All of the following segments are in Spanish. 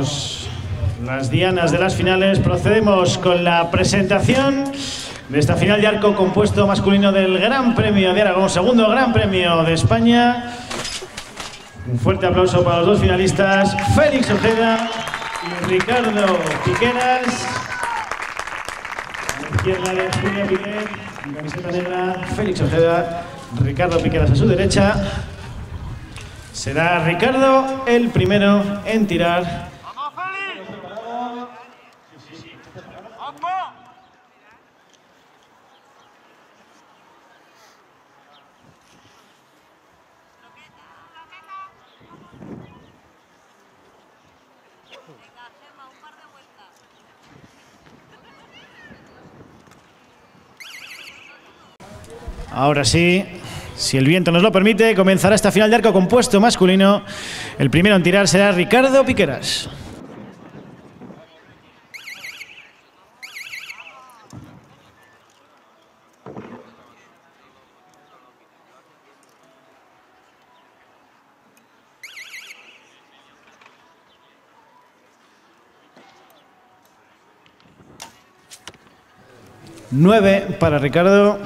Terminamos las dianas de las finales. Procedemos con la presentación de esta final de arco compuesto masculino del Gran Premio de Aragón, segundo Gran Premio de España. Un fuerte aplauso para los dos finalistas, Félix Ojeda y Ricardo Piqueras. A la izquierda de Irene Piñol, en camiseta negra, Félix Ojeda, Ricardo Piqueras a su derecha. Será Ricardo el primero en tirar. Ahora sí, si el viento nos lo permite, comenzará esta final de arco compuesto masculino. El primero en tirar será Ricardo Piqueras. Nueve para Ricardo.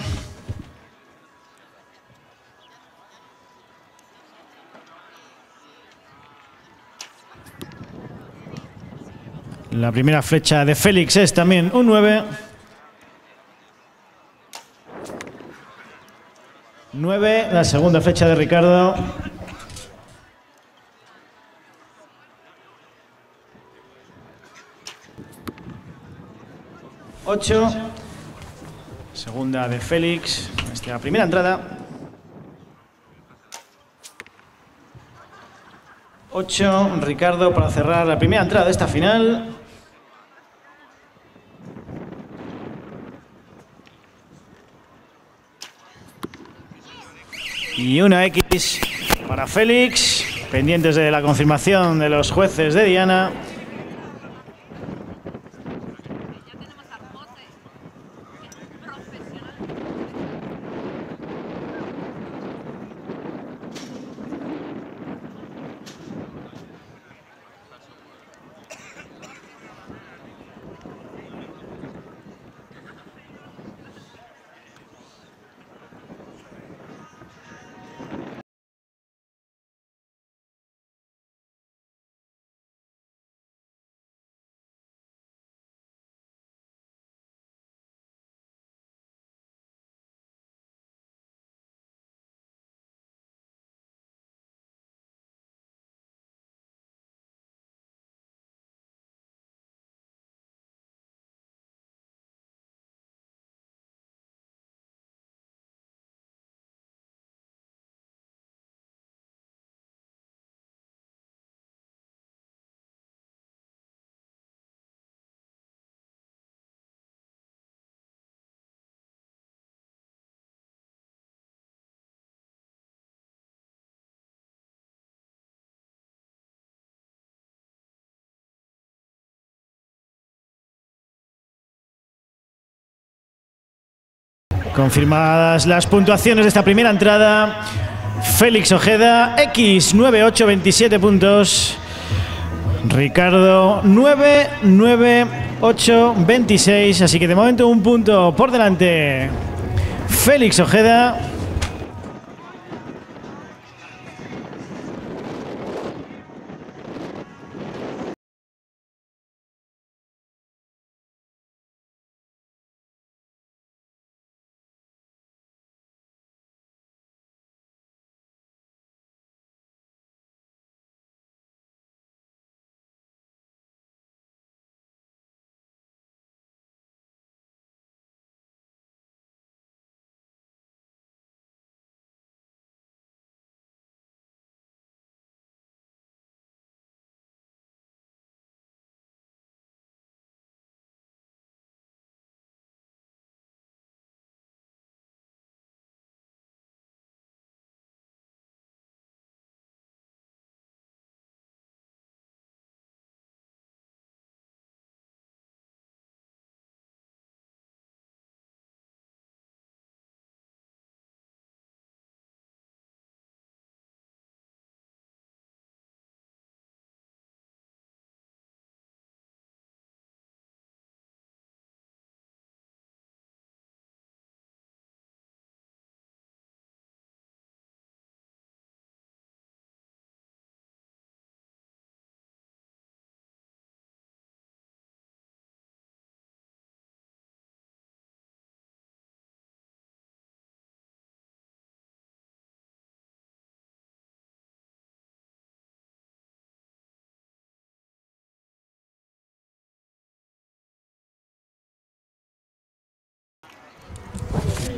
La primera flecha de Félix es también un 9. 9, la segunda flecha de Ricardo. Ocho. Segunda de Félix. Esta es la primera entrada. 8, Ricardo, para cerrar la primera entrada de esta final. 1 X para Félix, pendientes de la confirmación de los jueces de diana. Confirmadas las puntuaciones de esta primera entrada. Félix Ojeda, X, 9, 8, 27 puntos. Ricardo, 9, 9, 8, 26. Así que de momento un punto por delante. Félix Ojeda.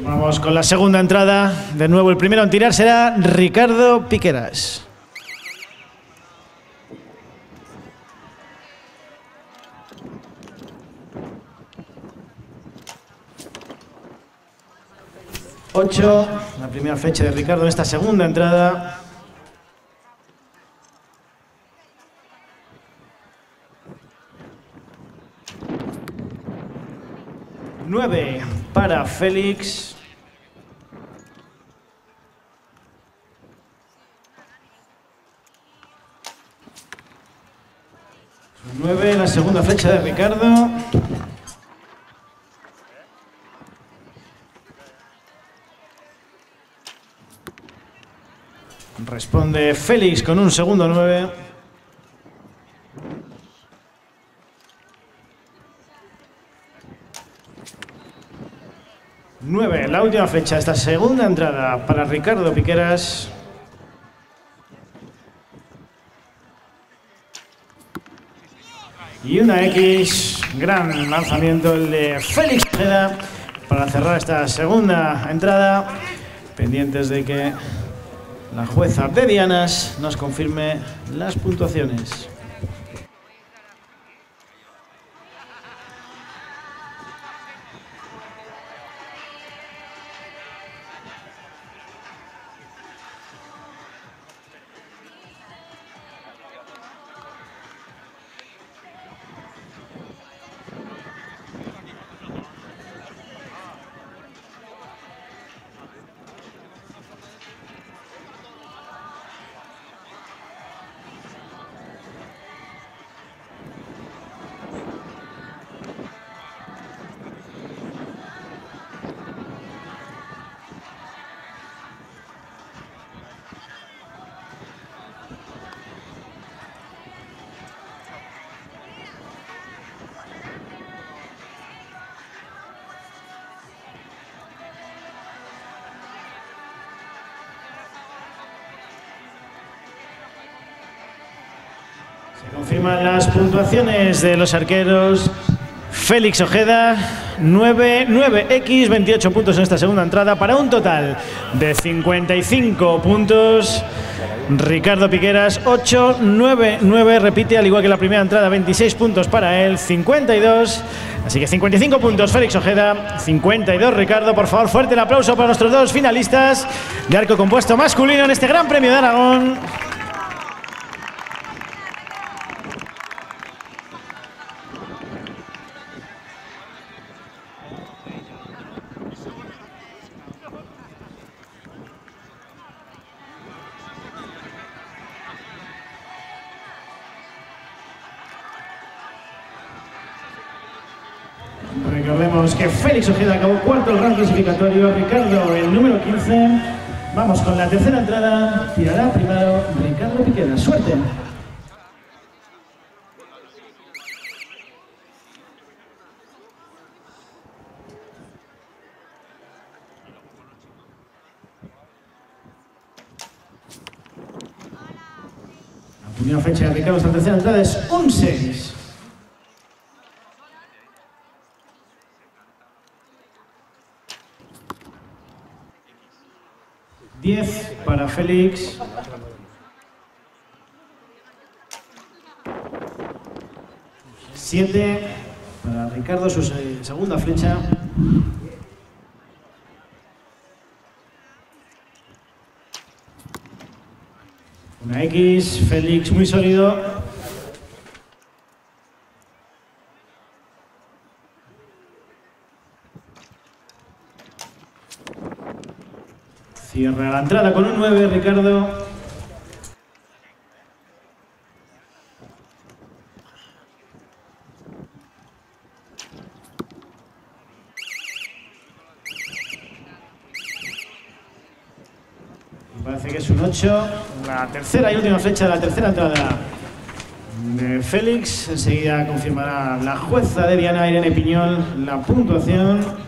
Vamos con la segunda entrada. De nuevo, el primero en tirar será Ricardo Piqueras. Ocho, la primera flecha de Ricardo en esta segunda entrada. Nueve para Félix. Nueve, la segunda flecha de Ricardo. Responde Félix con un segundo 9. La última flecha, esta segunda entrada para Ricardo Piqueras. Y una X, gran lanzamiento el de Félix Ojeda para cerrar esta segunda entrada. Pendientes de que la jueza de dianas nos confirme las puntuaciones. Confirman las puntuaciones de los arqueros. Félix Ojeda, 9, 9X, 28 puntos en esta segunda entrada para un total de 55 puntos. Ricardo Piqueras, 8, 9, 9, repite al igual que la primera entrada, 26 puntos para él, 52. Así que 55 puntos Félix Ojeda, 52 Ricardo. Por favor, fuerte el aplauso para nuestros dos finalistas de arco compuesto masculino en este Gran Premio de Aragón. Que Félix Ojeda acabó cuarto el gran clasificatorio, Ricardo el número 15. Vamos con la tercera entrada, tirará primero Ricardo Piqueras. Suerte. La primera fecha de Ricardo esta tercera entrada es un 6. Para Félix. Siete. Para Ricardo, su segunda flecha. Una X. Félix, muy sólido. Cierra la entrada con un 9, Ricardo. Parece que es un 8. La tercera y última flecha de la tercera entrada de Félix. Enseguida confirmará la jueza de diana, Irene Piñol, la puntuación.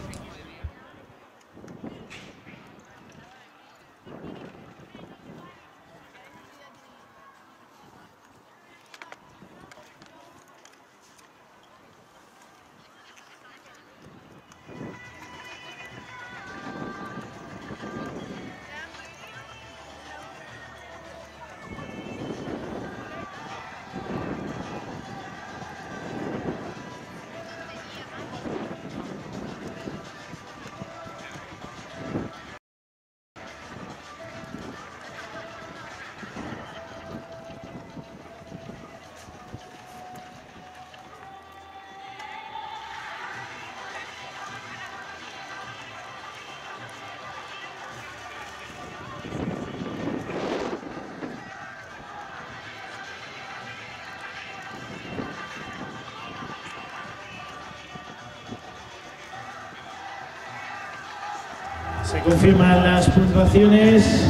Se confirman las puntuaciones.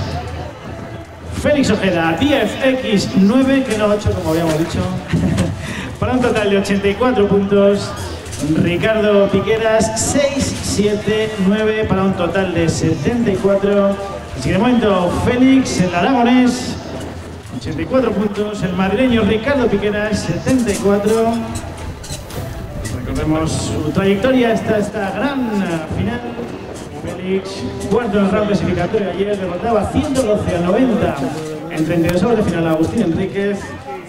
Félix Ojeda, 10x9, que no 8 como habíamos dicho, para un total de 84 puntos. Ricardo Piqueras, 6, 7, 9, para un total de 74. Así que de momento Félix, el aragonés, 84 puntos, el madrileño Ricardo Piqueras, 74. Recordemos su trayectoria hasta esta gran final. Félix, cuarto en el round clasificatorio ayer, derrotaba 112-90 en 32 horas de final a Agustín Enríquez,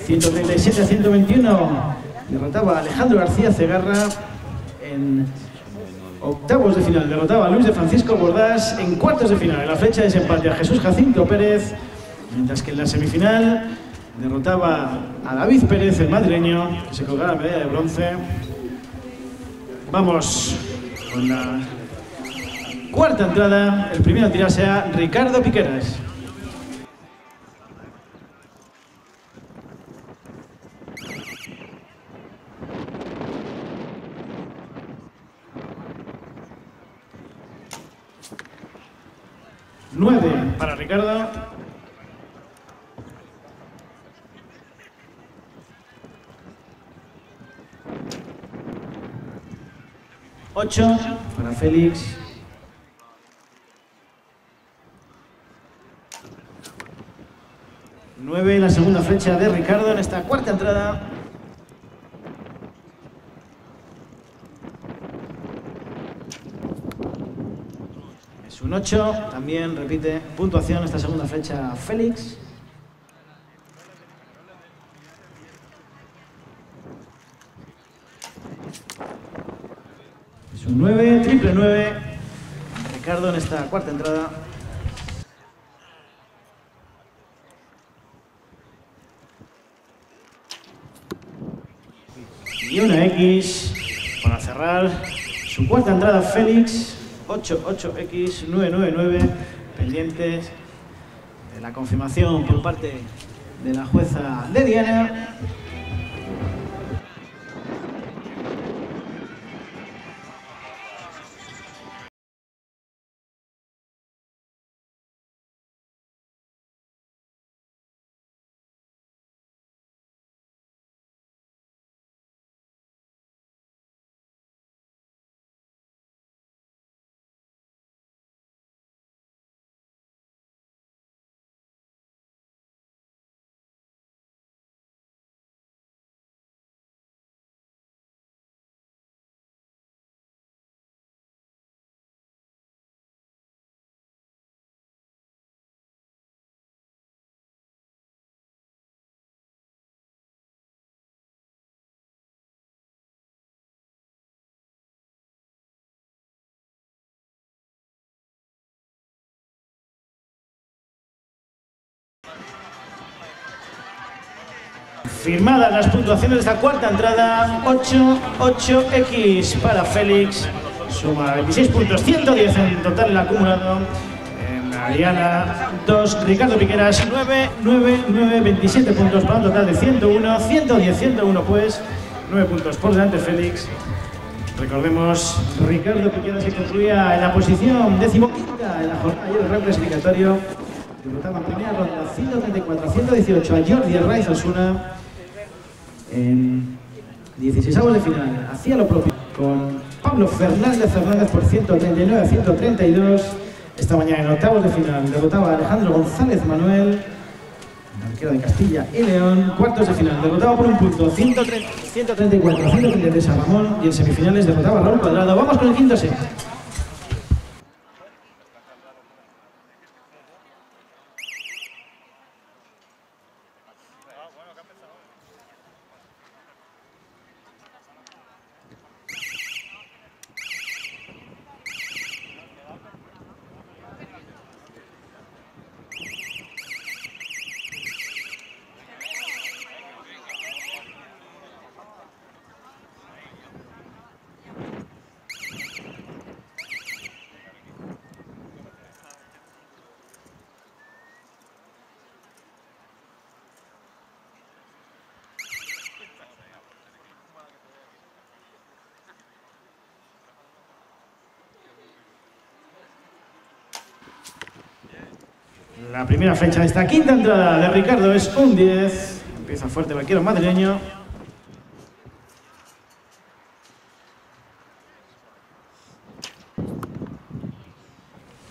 137-121 derrotaba a Alejandro García Cegarra. En octavos de final derrotaba a Luis de Francisco Bordas. En cuartos de final, en la flecha de desempate, a Jesús Jacinto Pérez, mientras que en la semifinal derrotaba a David Pérez, el madrileño, que se colgaba la medalla de bronce. Vamos con la cuarta entrada. El primero a tirar será Ricardo Piqueras. Para Ricardo. Ocho para Félix. Nueve, la segunda flecha de Ricardo en esta cuarta entrada. Un 8, también repite puntuación esta segunda flecha Félix. Es un 9, triple 9, Ricardo en esta cuarta entrada. Y una X para cerrar su cuarta entrada Félix. 8, 8x, 9, 9, 9, pendientes de la confirmación por parte de la jueza de Diana. Firmadas las puntuaciones de esta cuarta entrada, 8, 8x para Félix, suma 26 puntos, 110 en total el acumulado. En Ariana, 2, Ricardo Piqueras, 9, 9, 9, 27 puntos para un total de 101, 110, 101 pues, 9 puntos por delante Félix. Recordemos, Ricardo Piqueras se construía en la posición 15ª en la jornada del round clasificatorio. Derrotaba en primera ronda 134-118 a Jordi Arraiz Osuna. En 16avos de final hacía lo propio con Pablo Fernández Fernández por 139-132. Esta mañana en octavos de final derrotaba a Alejandro González Manuel, arquero de Castilla y León. Cuartos de final derrotaba por un punto 134-133 a Ramón, y en semifinales derrotaba a Raúl Cuadrado. Vamos con el quinto set. La primera fecha de esta quinta entrada de Ricardo es un 10. Empieza fuerte el vaquero madrileño.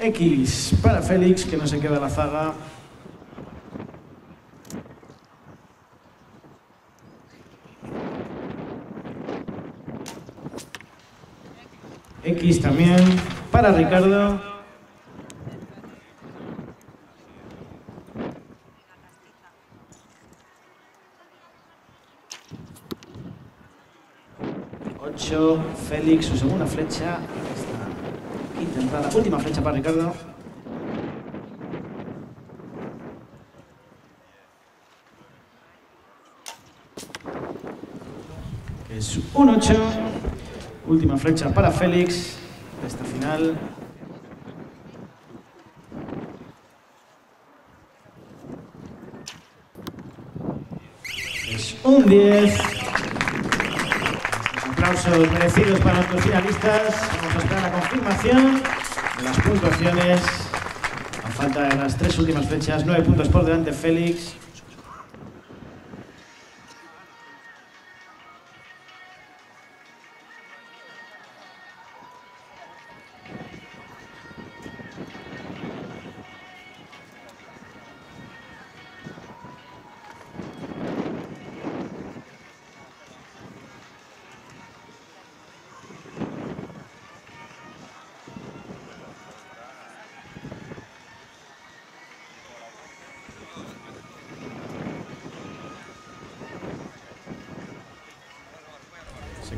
X para Félix, que no se queda la zaga. X también para Ricardo. Ocho, Félix, su segunda flecha. Intentada, última flecha para Ricardo. Es un 8. Última flecha para Félix. Esta final. Es un 10. Aplausos merecidos para nuestros finalistas. Vamos a esperar la confirmación de las puntuaciones. A falta de las tres últimas flechas, 9 puntos por delante Félix.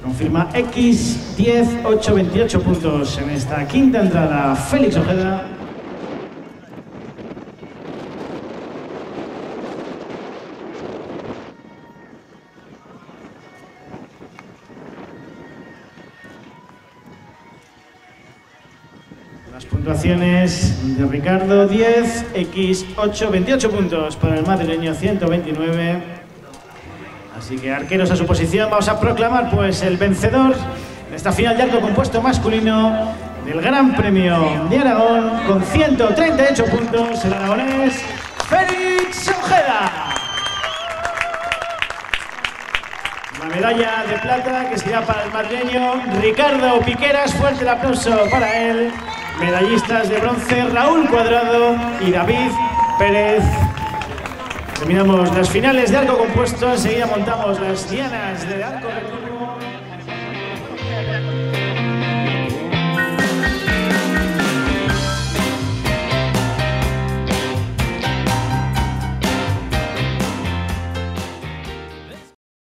Confirma X, 10, 8, 28 puntos en esta quinta entrada, Félix Ojeda. Las puntuaciones de Ricardo, 10, X, 8, 28 puntos para el madrileño, 129. Así que arqueros a su posición, vamos a proclamar pues el vencedor de esta final de arco compuesto masculino del Gran Premio de Aragón con 138 puntos, el aragonés Félix Ojeda. La medalla de plata que será para el madrileño Ricardo Piqueras, fuerte el aplauso para él. Medallistas de bronce Raúl Cuadrado y David Pérez. Terminamos las finales de arco compuesto, enseguida montamos las dianas de arco recurvo.